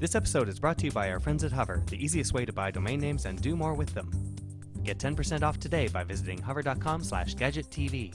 This episode is brought to you by our friends at Hover, the easiest way to buy domain names and do more with them. Get 10% off today by visiting hover.com/gadgettv.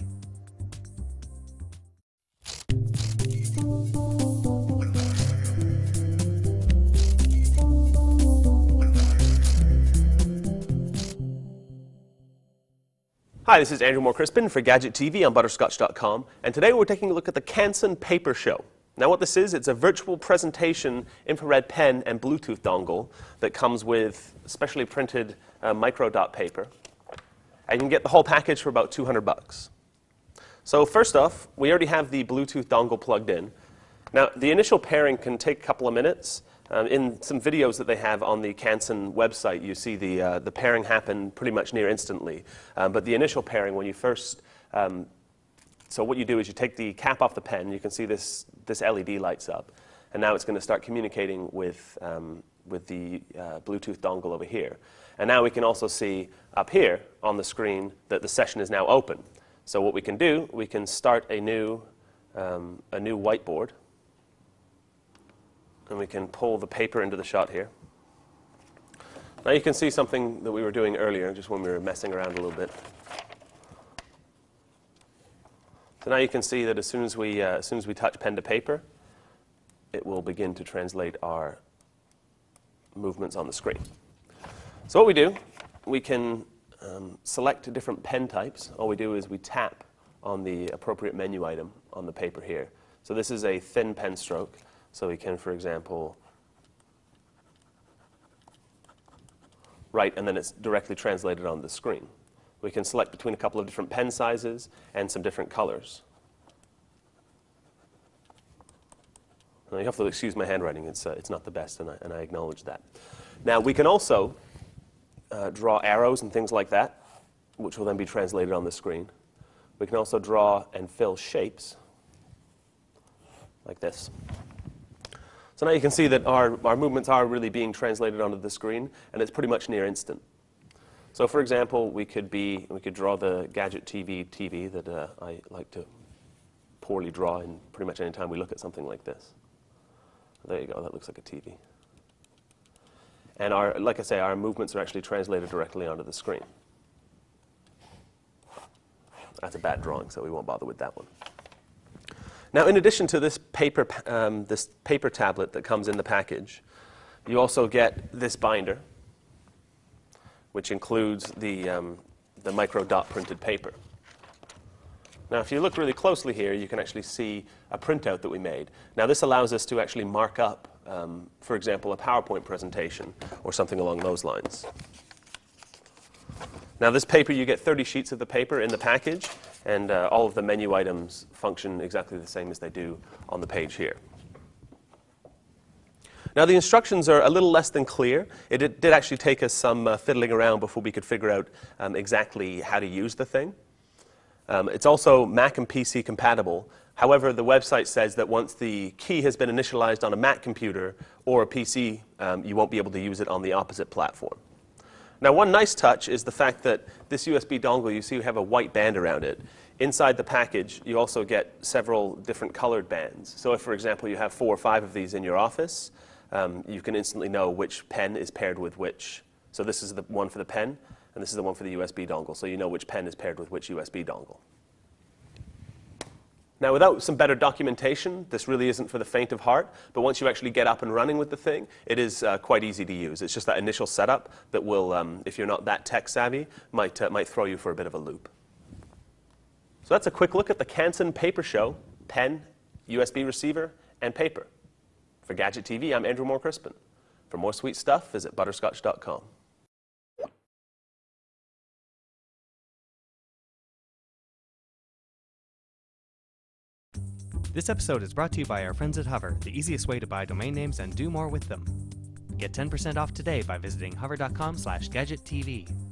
Hi, this is Andrew Moore Crispin for Gadget TV on Butterscotch.com, and today we're taking a look at the Canson Paper Show. Now what this is, it's a virtual presentation infrared pen and Bluetooth dongle that comes with specially printed micro dot paper, and you can get the whole package for about $200. So first off, we already have the Bluetooth dongle plugged in. Now the initial pairing can take a couple of minutes. In some videos that they have on the Canson website, you see the pairing happen pretty much near instantly. But the initial pairing, when you first, so what you do is you take the cap off the pen. You can see this LED lights up, and now it's going to start communicating with the Bluetooth dongle over here. And now we can also see up here on the screen that the session is now open. So what we can do, we can start a new whiteboard. And we can pull the paper into the shot here. Now you can see something that we were doing earlier, just when we were messing around a little bit. So now you can see that as soon as we touch pen to paper, it will begin to translate our movements on the screen. So what we do, we can select different pen types. All we do is we tap on the appropriate menu item on the paper here. So this is a thin pen stroke. So we can, for example, write, and then it's directly translated on the screen. We can select between a couple of different pen sizes and some different colors. Now you have to excuse my handwriting. It's not the best, and I acknowledge that. Now we can also draw arrows and things like that, which will then be translated on the screen. We can also draw and fill shapes like this. So now you can see that our movements are really being translated onto the screen, and it's pretty much near instant. So for example, we could draw the Gadget TV that I like to poorly draw in pretty much any time we look at something like this. There you go, that looks like a TV. And like I say, our movements are actually translated directly onto the screen. That's a bad drawing, so we won't bother with that one. Now, in addition to this paper tablet that comes in the package, you also get this binder, which includes the micro dot printed paper. Now, if you look really closely here, you can actually see a printout that we made. Now, this allows us to actually mark up, for example, a PowerPoint presentation or something along those lines. Now, this paper, you get 30 sheets of the paper in the package, and all of the menu items function exactly the same as they do on the page here. Now, the instructions are a little less than clear. It did actually take us some fiddling around before we could figure out exactly how to use the thing. It's also Mac and PC compatible. However, the website says that once the key has been initialized on a Mac computer or a PC, you won't be able to use it on the opposite platform. Now, one nice touch is the fact that this USB dongle, you see we have a white band around it. Inside the package, you also get several different colored bands. So if, for example, you have 4 or 5 of these in your office, you can instantly know which pen is paired with which. So this is the one for the pen, and this is the one for the USB dongle, so you know which pen is paired with which USB dongle. Now, without some better documentation, this really isn't for the faint of heart, but once you actually get up and running with the thing, it is quite easy to use. It's just that initial setup that will, if you're not that tech savvy, might throw you for a bit of a loop. So that's a quick look at the Canson Paper Show, pen, USB receiver, and paper. For Gadget TV, I'm Andrew Moore Crispin. For more sweet stuff, visit Butterscotch.com. This episode is brought to you by our friends at Hover, the easiest way to buy domain names and do more with them. Get 10% off today by visiting hover.com/gadgettv.